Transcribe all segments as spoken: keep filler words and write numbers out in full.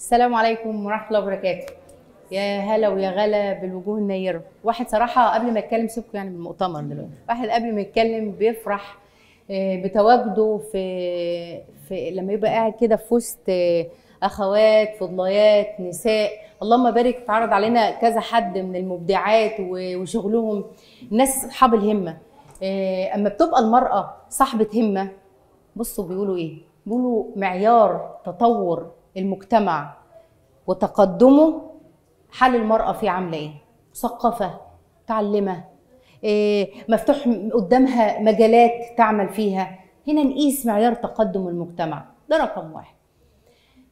السلام عليكم ورحمه الله وبركاته. يا هلا ويا غلا بالوجوه النيره. واحد صراحه قبل ما يتكلم، سيبكم يعني من المؤتمر دلوقتي، واحد قبل ما يتكلم بيفرح بتواجده في, في لما يبقى قاعد كده في وسط اخوات فضليات نساء، اللهم بارك. اتعرض علينا كذا حد من المبدعات وشغلهم ناس اصحاب الهمه. اما بتبقى المراه صاحبه همه، بصوا بيقولوا ايه؟ بيقولوا معيار تطور المجتمع وتقدمه حال المرأة فيه عاملة ايه؟ مثقفة، متعلمة، إيه مفتوح قدامها مجالات تعمل فيها. هنا نقيس معيار تقدم المجتمع، ده رقم واحد.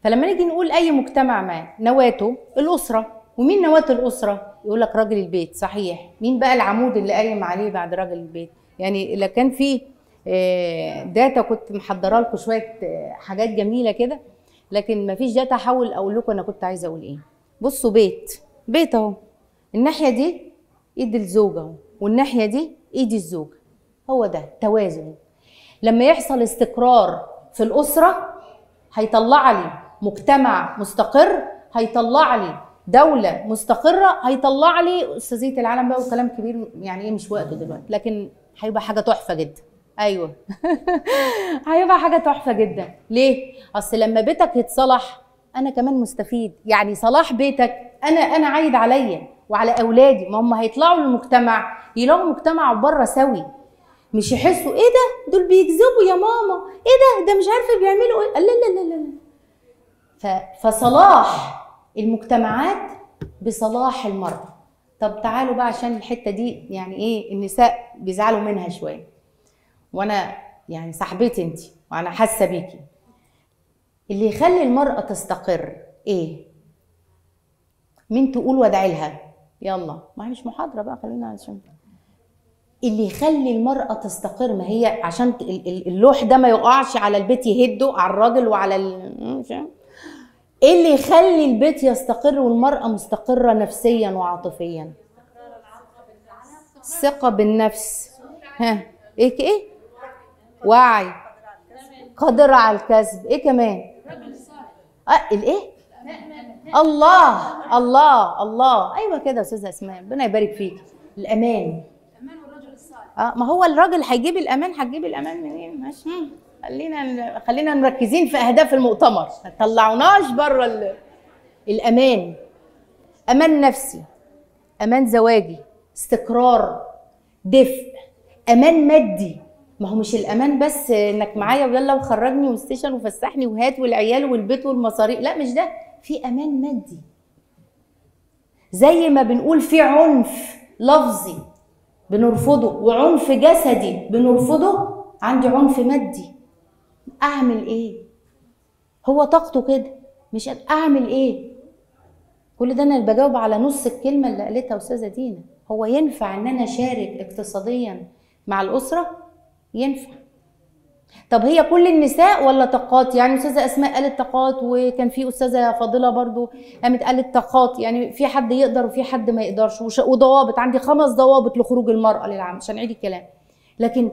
فلما نيجي نقول أي مجتمع ما نواته الأسرة، ومين نواة الأسرة؟ يقول لك راجل البيت، صحيح. مين بقى العمود اللي قايم عليه بعد راجل البيت؟ يعني إذا كان في داتا كنت محضرة لكم شوية حاجات جميلة كده، لكن مفيش داتا. احاول اقول لكم انا كنت عايزه اقول ايه. بصوا بيت بيت اهو، الناحيه دي ايد الزوج اهو، والناحيه دي ايد الزوج. هو ده توازن. لما يحصل استقرار في الاسره هيطلع لي مجتمع مستقر، هيطلع لي دوله مستقره، هيطلع لي استاذيه العالم. بقى وكلام كبير يعني ايه، مش وقته دلوقتي، لكن هيبقى حاجه تحفه جدا. ايوه هيبقى حاجه تحفه جدا. ليه؟ اصل لما بيتك يتصلح انا كمان مستفيد، يعني صلاح بيتك انا انا عايد عليا وعلى اولادي. ما هم هيطلعوا للمجتمع يلاقوا مجتمع بره سوي، مش يحسوا ايه ده دول بيكذبوا يا ماما، ايه ده ده مش عارفه بيعملوا ايه. لا لا لا لا. فصلاح المجتمعات بصلاح المراه. طب تعالوا بقى، عشان الحته دي يعني ايه النساء بيزعلوا منها شويه، وانا يعني صاحبتي انت وانا حاسه بيكي. اللي يخلي المراه تستقر ايه؟ مين تقول وادعي لها؟ يلا ما هي مش محاضره بقى، خلينا عشان اللي يخلي المراه تستقر، ما هي عشان اللوح ده ما يقعش على البيت، يهده على الراجل وعلى ال... ايه اللي يخلي البيت يستقر والمراه مستقره نفسيا وعاطفيا؟ الثقه بالنفس. ها ايه ايه؟ وعي، قادرة على الكسب، ايه كمان؟ اه الايه؟ الله الله الله، ايوه كده يا استاذه اسماء، ربنا يبارك فيك. الامان، الامان والرجل الصالح. اه ما هو الراجل هيجيب الامان، هتجيب الامان منين؟ ماشي، خلينا خلينا مركزين في اهداف المؤتمر، ما تطلعوناش بره ال... الامان، امان نفسي، امان زواجي، استقرار، دفء، امان مادي. ما هو مش الامان بس انك معايا ويلا وخرجني والستيشن وفسحني وهات والعيال والبيت والمصاريف، لا مش ده. في امان مادي، زي ما بنقول في عنف لفظي بنرفضه وعنف جسدي بنرفضه، عندي عنف مادي. اعمل ايه؟ هو طاقته كده، مش اعمل ايه؟ كل ده انا بجاوب على نص الكلمه اللي قالتها استاذه دينا. هو ينفع ان انا اشارك اقتصاديا مع الاسره؟ ينفع. طب هي كل النساء ولا طاقات؟ يعني استاذه اسماء قالت طاقات، وكان في استاذه فاضله برضو قامت قالت طاقات، يعني في حد يقدر وفي حد ما يقدرش، وضوابط. عندي خمس ضوابط لخروج المراه للعمل، مش هنعيد الكلام، لكن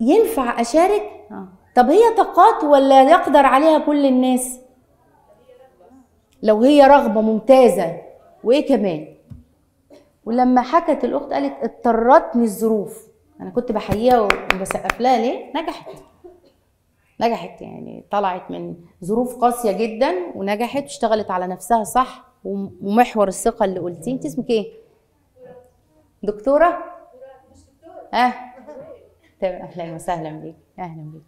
ينفع اشارك. طب هي طاقات ولا يقدر عليها كل الناس؟ لو هي رغبه ممتازه. وايه كمان؟ ولما حكت الاخت قالت اضطرتني الظروف. أنا كنت بحييها وبسقف لها ليه؟ نجحت. نجحت يعني، طلعت من ظروف قاسية جدا ونجحت واشتغلت على نفسها صح، ومحور الثقة اللي قلتيه. أنت اسمك إيه؟ دكتورة؟ مش دكتورة. أه تمام، أهلا وسهلا بيك، أهلا بيك.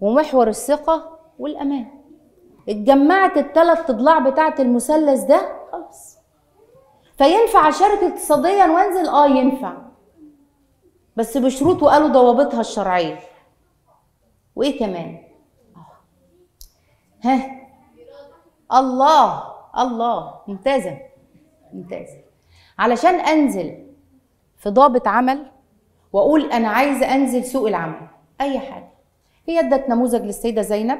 ومحور الثقة والأمان. اتجمعت الثلاث أضلاع بتاعة المثلث ده خلاص. فينفع أشارك اقتصاديا وأنزل؟ أه ينفع، بس بشروط وقالوا ضوابطها الشرعيه. وايه كمان؟ ها الله الله، ممتازه ممتازه. علشان انزل في ضابط عمل واقول انا عايزه انزل سوق العمل اي حاجه. هي ادت نموذج للسيده زينب،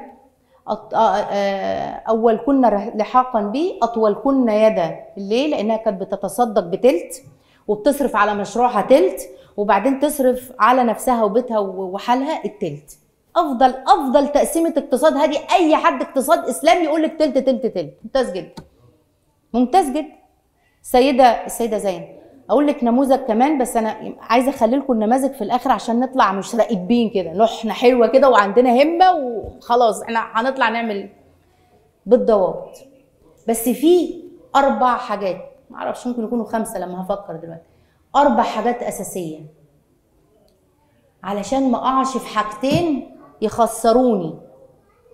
اول كنا لحاقا به اطول كنا يدا. ليه؟ لانها كانت بتتصدق بتلت، وبتصرف على مشروعها تلت، وبعدين تصرف على نفسها وبيتها وحالها التلت. افضل افضل تقسيمه اقتصاد هادي. اي حد اقتصاد اسلامي يقول لك تلت تلت تلت. ممتاز جدا ممتاز جدا. السيده السيده زين اقول لك نموذج كمان، بس انا عايزه اخلي لكم النماذج في الاخر عشان نطلع مش راقبين كده، نحنا حلوه كده وعندنا همه وخلاص احنا هنطلع نعمل بالضوابط. بس في اربع حاجات، معرفش ممكن يكونوا خمسه لما هفكر دلوقتي، اربع حاجات اساسيه علشان ما اقعش في حاجتين يخسروني،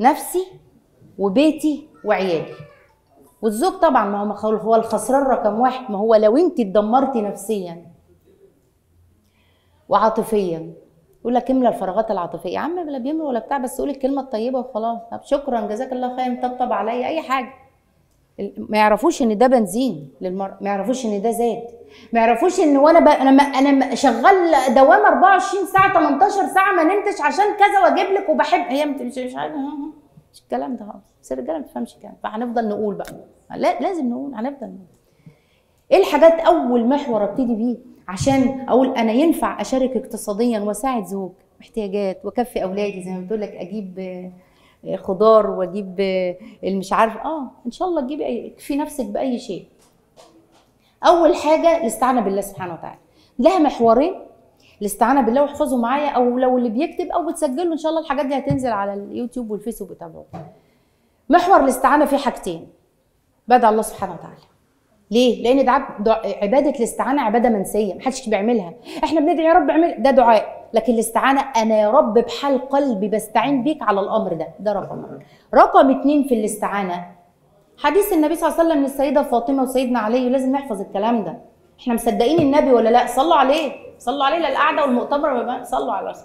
نفسي وبيتي وعيالي. والزوج طبعا ما هو هو الخسران رقم واحد، ما هو لو انت اتدمرتي نفسيا وعاطفيا. يقول لك املى الفراغات العاطفيه، يا عم لا بيملى ولا بتاع، بس قولي الكلمه الطيبه وخلاص. طب شكرا جزاك الله خير، طبطب عليا، اي حاجه. ما يعرفوش ان ده بنزين للمرأة، ما يعرفوش ان ده زاد، ما يعرفوش ان وانا ب... انا انا شغال دوام اربعة وعشرين ساعه تمنتاشر ساعه ما نمتش عشان كذا واجيب لك وبحب. هي مش مش عارفه مش الكلام ده خالص، بس الرجاله ما بتفهمش الكلام. فهنفضل نقول بقى، لا لازم نقول، هنفضل نقول ايه الحاجات. اول محور ابتدي بيه عشان اقول انا ينفع اشارك اقتصاديا واساعد زوج احتياجات واكفي اولادي، زي ما بتقول لك اجيب خضار واجيب المش عارف اه ان شاء الله تجيبي في نفسك باي شيء. اول حاجه الاستعانه بالله سبحانه وتعالى، لها محورين الاستعانه بالله، واحفظوا معايا او لو اللي بيكتب او بتسجلوا ان شاء الله الحاجات دي هتنزل على اليوتيوب والفيسبوك وتابعوها. محور الاستعانه فيه حاجتين، بدعي الله سبحانه وتعالى. ليه؟ لان عباده الاستعانه عباده منسيه محدش بيعملها، احنا بندعي يا رب اعمل ده دعاء، لكن الاستعانه انا يا رب بحال قلبي بستعين بيك على الامر ده، ده رقم واحد. رقم اتنين في الاستعانه حديث النبي صلى الله عليه وسلم للسيده فاطمه وسيدنا علي، لازم نحفظ الكلام ده. احنا مصدقين النبي ولا لا؟ صلوا عليه، صلوا عليه للقعده والمؤتمر، صلوا على رسول.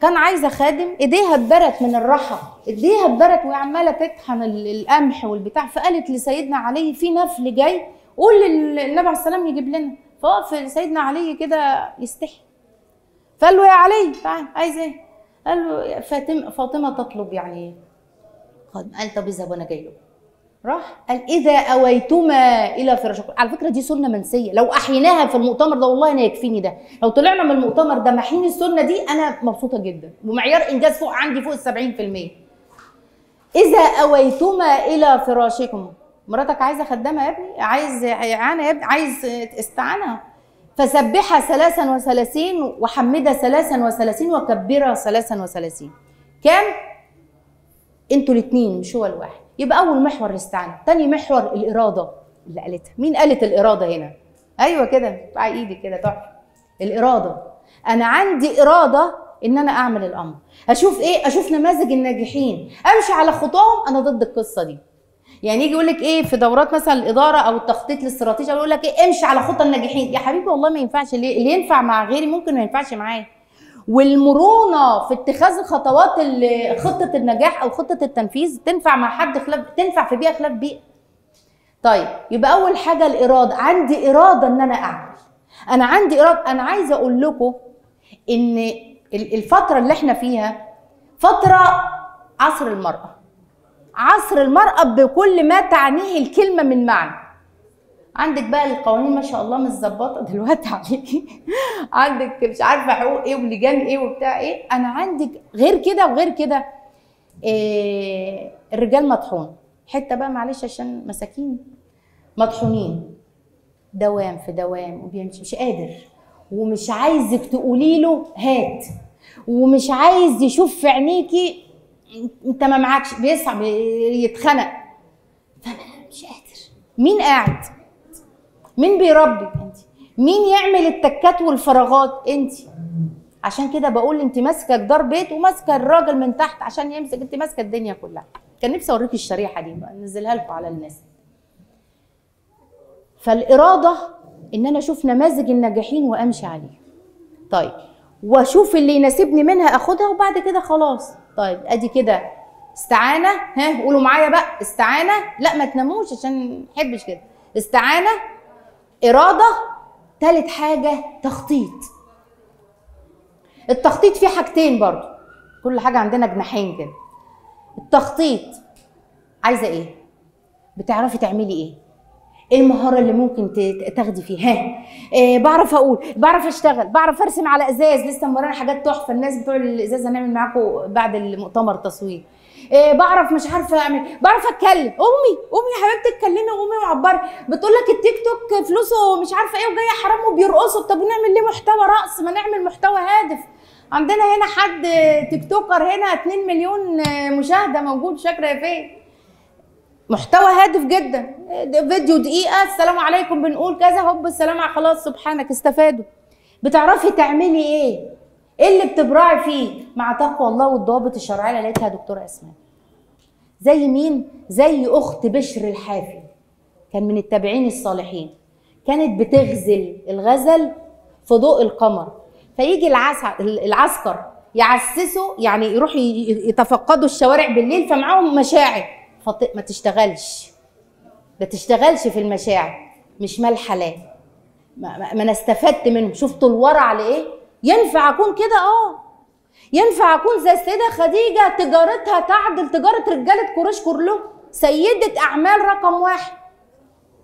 كان عايزه خادم ايديها اتبرت من الراحه، ايديها اتبرت وهي عماله تطحن القمح والبتاع، فقالت لسيدنا علي في نفل جاي قول للنبي عليه السلام يجيب لنا. فوقف سيدنا علي كده يستحي، فقال له يا علي تعالى عايز ايه؟ قال له فاطمه فاطمه تطلب يعني ايه؟ قال طب اذهب وانا جاي له. راح قال اذا اويتما الى فراشكم. على فكره دي سنه منسيه، لو احيناها في المؤتمر ده والله انا يكفيني ده، لو طلعنا من المؤتمر ده محين السنه دي انا مبسوطه جدا، ومعيار انجاز فوق عندي فوق ال سبعين في المية. اذا اويتما الى فراشكم، مراتك عايزه خدامه يا ابني، عايز عانه يا ابني، عايز استعانه، فسبحها ثلاثا وثلاثين وحمدها ثلاثا وثلاثين وكبرها ثلاثا وثلاثين. كام؟ انتوا الاثنين مش هو الواحد. يبقى اول محور الاستعانه. تاني محور الاراده اللي قالتها، مين قالت الاراده هنا؟ ايوه كده بقى ايدك كده تحفه. الاراده، انا عندي اراده ان انا اعمل الامر. اشوف ايه؟ اشوف نماذج الناجحين، امشي على خطاهم. انا ضد القصه دي، يعني يجي يقول لك ايه في دورات مثلا الاداره او التخطيط الاستراتيجي، يقول لك ايه امشي على خطى الناجحين. يا حبيبي والله ما ينفعش، ليه؟ اللي ينفع مع غيري ممكن ما ينفعش معايا. والمرونه في اتخاذ خطوات خطه النجاح او خطه التنفيذ تنفع مع حد خلاف، تنفع في بيئه خلاف بيئه. طيب يبقى اول حاجه الاراده، عندي اراده ان انا اعمل، انا عندي اراده. انا عايزه اقول لكم ان الفتره اللي احنا فيها فتره عصر المراه، عصر المرأة بكل ما تعنيه الكلمة من معنى. عندك بقى القوانين ما شاء الله متظبطة دلوقتي عليكي، عندك مش عارفة حقوق ايه ولجان ايه وبتاع ايه. أنا عندك غير كده وغير كده إيه، الرجال مطحون حتة بقى معلش عشان مساكين، مطحونين دوام في دوام وبيمشي مش قادر، ومش عايزك تقولي له هات، ومش عايز يشوف في عينيكي انت ما معكش، بيصعب يتخنق. فانا مش قادر. مين قاعد؟ مين بيربي؟ انت. مين يعمل التكات والفراغات؟ انت. عشان كده بقول انت ماسكه جدار بيت وماسكه الراجل من تحت عشان يمسك، انت ماسكه الدنيا كلها. كان نفسي اوريكي الشريحه دي بقى، ننزلها لكم على الناس. فالاراده ان انا اشوف نماذج الناجحين وامشي عليها. طيب واشوف اللي يناسبني منها اخدها وبعد كده خلاص. طيب ادي كده استعانه، ها قولوا معايا بقى استعانه، لا ما تناموش عشان ما نحبش كده. استعانه، اراده، ثالث حاجه تخطيط. التخطيط فيه حاجتين برضو، كل حاجه عندنا جناحين كده. التخطيط عايزه ايه؟ بتعرفي تعملي ايه؟ ايه المهاره اللي ممكن تاخدي فيها؟ إيه؟ بعرف اقول، بعرف اشتغل، بعرف ارسم على ازاز، لسه مرانا حاجات تحفه، الناس بتوع الازاز هنعمل معاكم بعد المؤتمر تصوير. إيه؟ بعرف مش عارفه اعمل، بعرف اتكلم. امي امي يا حبيبتي اتكلمي، وامي وعبري بتقول لك التيك توك فلوسه مش عارفه ايه وجايه حرام وبيرقصوا، طب نعمل ليه محتوى رقص؟ ما نعمل محتوى هادف. عندنا هنا حد تيك توكر هنا اتنين مليون مشاهده، موجود شاكره يا فين، محتوى هادف جدا، فيديو دقيقه السلام عليكم بنقول كذا هوب السلام عليكم خلاص سبحانك، استفادوا. بتعرفي تعملي ايه؟ ايه اللي بتبرعي فيه؟ مع تقوى الله والضوابط الشرعيه اللي لقيتها يا دكتوره اسماء. زي مين؟ زي اخت بشر الحافي، كان من التابعين الصالحين، كانت بتغزل الغزل في ضوء القمر، فيجي العسكر يعسسوا يعني يروحوا يتفقدوا الشوارع بالليل، فمعاهم مشاعر، ما تشتغلش ما تشتغلش في المشاعر، مش مال حلال. ما انا استفدت منه، شفتوا الورع لايه؟ ينفع اكون كده؟ اه ينفع اكون زي السيده خديجه، تجارتها تعدل تجاره رجاله قريش كلهم، سيده اعمال رقم واحد،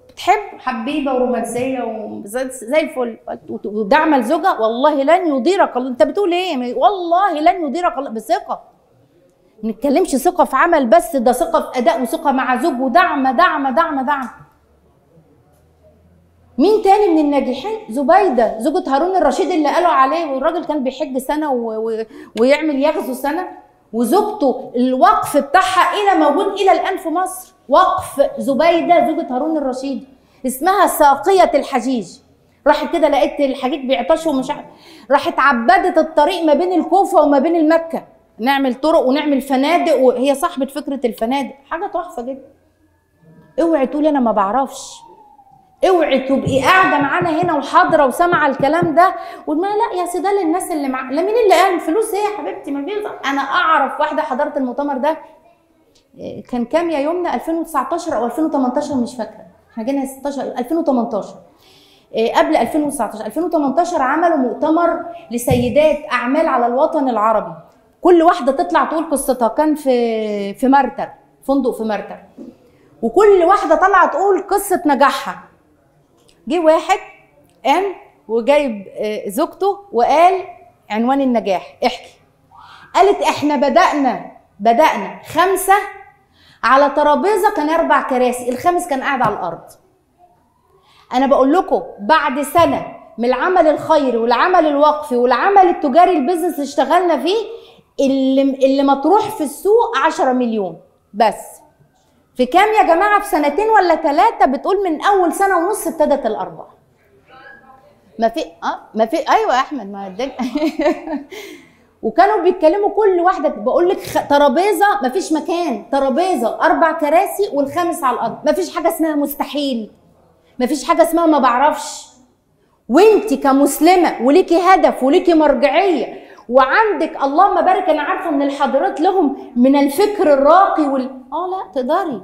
بتحب حبيبه ورومانسيه وزي الفل، وداعمه لزوجها، والله لن يضيرك الله. انت بتقول ايه؟ والله لن يضيرك الله، بثقه. ما نتكلمش ثقة في عمل بس، ده ثقة في أداء وثقة مع زوج ودعم دعم دعم دعم. مين تاني من الناجحين؟ زبيدة زوجة هارون الرشيد اللي قالوا عليه، والراجل كان بيحج سنة و... و... ويعمل يغزو سنة، وزوجته الوقف بتاعها إلى موجود إلى الآن في مصر، وقف زبيدة زوجة هارون الرشيد اسمها ساقية الحجيج. راحت كده لقيت الحجيج بيعطشوا ومش عارف، راحت عبدت الطريق ما بين الكوفة وما بين المكة، نعمل طرق ونعمل فنادق، وهي صاحبة فكرة الفنادق، حاجة تحفة جدا. اوعي تقولي أنا ما بعرفش، اوعي تبقي قاعدة معانا هنا وحاضرة وسامعة الكلام ده وما لا يا سيدة للناس اللي مع، لا مين اللي قال فلوس؟ ايه يا حبيبتي ما فيش. أنا أعرف واحدة حضرت المؤتمر ده كان كام يا يمنى؟ ألفين وتسعتاشر أو ألفين وتمنتاشر مش فاكرة، احنا جينا ستاشر ألفين وتمنتاشر قبل ألفين وتسعتاشر، ألفين وتمنتاشر عملوا مؤتمر لسيدات أعمال على الوطن العربي، كل واحدة تطلع تقول قصتها، كان في في مرتر، فندق في مرتر، وكل واحدة طالعة تقول قصة نجاحها. جه واحد قام وجايب زوجته وقال عنوان النجاح، احكي. قالت احنا بدأنا بدأنا خمسة على ترابيزة كان أربع كراسي، الخامس كان قاعد على الأرض. أنا بقول لكم بعد سنة من العمل الخيري والعمل الوقفي والعمل التجاري البيزنس اللي اشتغلنا فيه، اللي اللي مطروح في السوق عشرة مليون بس. في كام يا جماعه؟ في سنتين ولا ثلاثه، بتقول من اول سنه ونص ابتدت الاربعه. ما في اه ما في ايوه يا احمد ما الدنيا وكانوا بيتكلموا كل واحده، بقول لك خ... ترابيزه ما فيش مكان، ترابيزه اربع كراسي والخامس على الارض، ما فيش حاجه اسمها مستحيل، ما فيش حاجه اسمها ما بعرفش. وانت كمسلمه وليكي هدف وليكي مرجعيه وعندك اللهم بارك، انا عارفه ان الحضرات لهم من الفكر الراقي وال اه لا تقدري،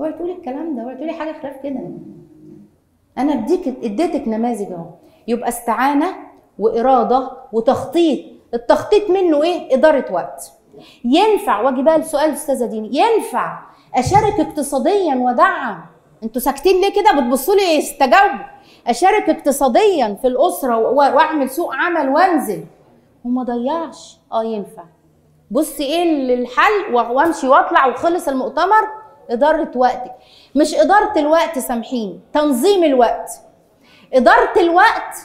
اوعي تقولي الكلام ده، اوعي تقولي حاجه خلاف كده. انا اديك اديتك نماذج اهو، يبقى استعانه واراده وتخطيط، التخطيط منه ايه؟ اداره وقت. ينفع، واجي بقى لسؤال استاذه ديني، ينفع اشارك اقتصاديا وادعم؟ انتوا ساكتين ليه كده؟ بتبصوا لي استجاوبوا. اشارك اقتصاديا في الاسره واعمل سوق عمل وانزل وما ضيعش. اه ينفع. بصي ايه الحل؟ وامشي واطلع وخلص المؤتمر. اداره وقتك، مش اداره الوقت سامحيني، تنظيم الوقت. اداره الوقت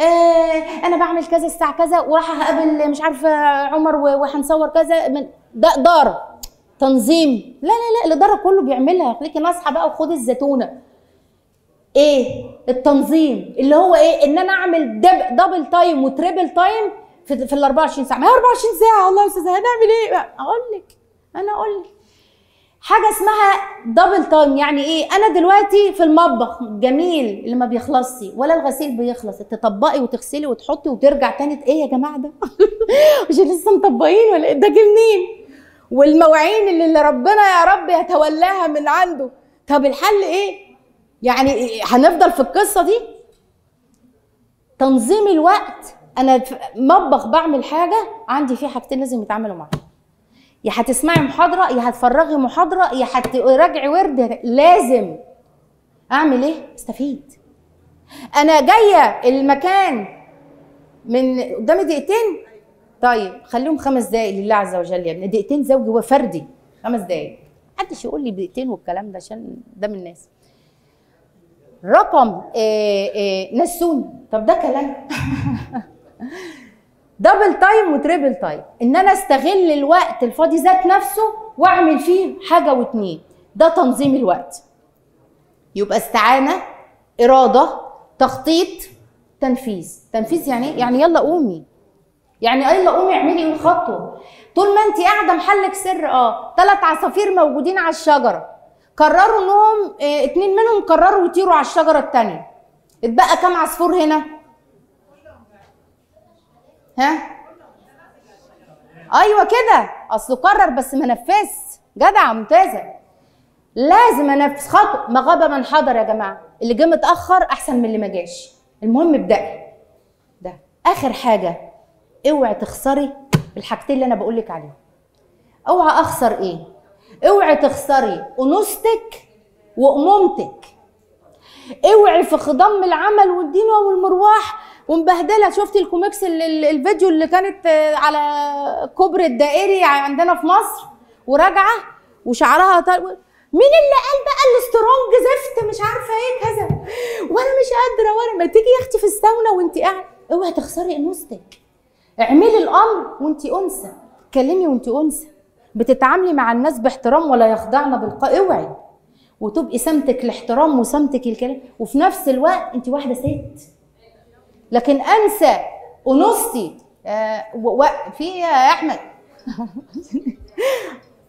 آه انا بعمل كذا الساعه كذا وراح هقابل مش عارفه عمر وهنصور كذا، من ده اداره تنظيم. لا لا لا الاداره كله بيعملها، خليكي ناصحه بقى وخدي الزتونه. ايه التنظيم اللي هو ايه؟ ان انا اعمل دبل تايم وتريبل تايم في ال أربعة وعشرين ساعة، ما هي أربعة وعشرين ساعة والله يا استاذة هنعمل ايه؟ اقول لك انا اقول لك حاجة اسمها دبل تايم، يعني ايه؟ انا دلوقتي في المطبخ جميل اللي ما بيخلصش ولا الغسيل بيخلص، تطبقي وتغسلي وتحطي وترجع تاني، ايه يا جماعة ده؟ مش لسه مطبقين ولا ده جنين؟ والمواعين اللي, اللي ربنا يا رب يتولاها من عنده، طب الحل ايه؟ يعني هنفضل في القصة دي؟ تنظيم الوقت. أنا مطبخ بعمل حاجة، عندي فيه حاجتين لازم يتعاملوا معاهم، يا هتسمعي محاضرة يا هتفرغي محاضرة يا هتراجعي ورد، لازم اعمل ايه؟ استفيد. انا جايه المكان من قدامي دقيقتين، طيب خليهم خمس دقايق لله عز وجل يا ابني. دقيقتين زوجي وفردي، خمس دقايق محدش يقول لي دقيقتين والكلام ده، عشان ده من الناس رقم إيه إيه نسوني. طب ده كلام دبل تايم وتريبل تايم، ان انا استغل الوقت الفاضي ذات نفسه واعمل فيه حاجه واتنين، ده تنظيم الوقت. يبقى استعانه، اراده، تخطيط، تنفيذ. تنفيذ يعني ايه؟ يعني يلا قومي، يعني يلا قومي اعملي الخطوه. طول ما انت قاعده محلك سر، اه ثلاث عصافير موجودين على الشجره، قرروا انهم اه اتنين منهم قرروا يطيروا على الشجره الثانيه، اتبقى كام عصفور هنا؟ ها؟ ايوه كده، اصله قرر بس ما نفذش. جدعه ممتازه، لازم انفذ خطوه. ما غاب من حضر يا جماعه، اللي جه متاخر احسن من اللي ما جاش. المهم ابدأي. ده اخر حاجه، اوعي تخسري الحاجتين اللي انا بقول لك عليهم. اوعي اخسر ايه؟ اوعي تخسري انوثتك وامومتك. اوعي في خضم العمل والدينه والمرواح ومبهدله. شفتي الكوميكس الفيديو اللي كانت على كوبري الدائري عندنا في مصر وراجعه وشعرها طال... مين اللي قال بقى الاسترونج زفت مش عارفه ايه كذا وانا مش قادره وانا ما تيجي يا اختي في الساونا وانت قاعده. اوعي تخسري انوثتك، اعملي الامر وانت انثى، اتكلمي وانت انثى، بتتعاملي مع الناس باحترام ولا يخضعنا بالقاء. اوعي وتبقي سمتك الاحترام وسمتك الكلام، وفي نفس الوقت انت واحده ست. لكن انسى انوثتي آه و... في يا احمد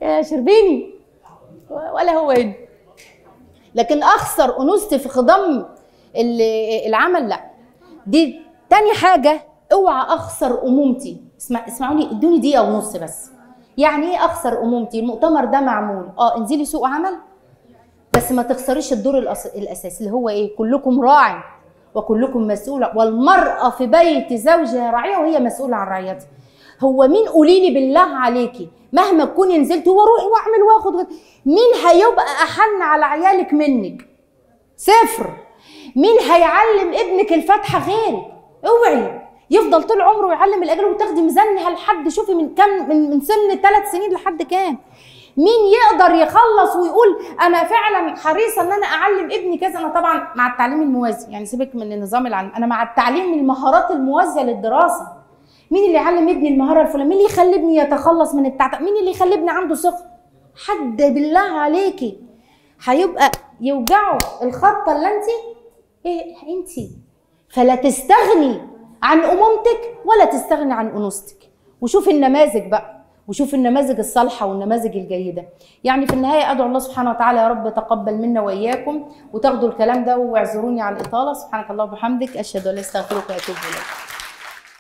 يا شربيني ولا هو هنا. لكن اخسر انوثتي في خضم العمل، لا. دي تاني حاجه، اوعى اخسر امومتي. اسمع اسمعوني، ادوني دقيقه ونص بس. يعني ايه اخسر امومتي؟ المؤتمر ده معمول، اه انزلي سوق عمل، بس ما تخسريش الدور الأس... الاساسي اللي هو ايه؟ كلكم راعي وكلكم مسؤولة، والمرأة في بيت زوجها راعية وهي مسؤولة عن رعيتها. هو مين، قوليلي بالله عليكي، مهما تكوني نزلتي واروح واعمل واخد، مين هيبقى أحن على عيالك منك؟ صفر. مين هيعلم ابنك الفاتحة غيرك؟ اوعي يفضل طول عمره يعلم الأجل وتاخدي ميزانها لحد، شوفي من كام، من من سن ثلاث سنين لحد كام. مين يقدر يخلص ويقول انا فعلا حريصه ان انا اعلم ابني كذا؟ انا طبعا مع التعليم الموازي، يعني سيبك من النظام العلمي، انا مع التعليم المهارات الموازيه للدراسه. مين اللي يعلم ابني المهاره الفلانيه؟ مين اللي يخلي ابني يتخلص من التعتع؟ مين اللي يخلي ابني عنده ثقه؟ حد بالله عليكي هيبقى يوجعه الخطه اللي انت ايه انت. فلا تستغني عن امومتك ولا تستغني عن انوثتك. وشوفي النماذج بقى، وشوف النماذج الصالحه والنماذج الجيده. يعني في النهايه ادعو الله سبحانه وتعالى يا رب تقبل منا واياكم وتاخدوا الكلام ده، واعذروني على الاطاله. سبحانك اللهم وبحمدك، اشهد ان لا اله الا انت، استغفرك واتوب اليك.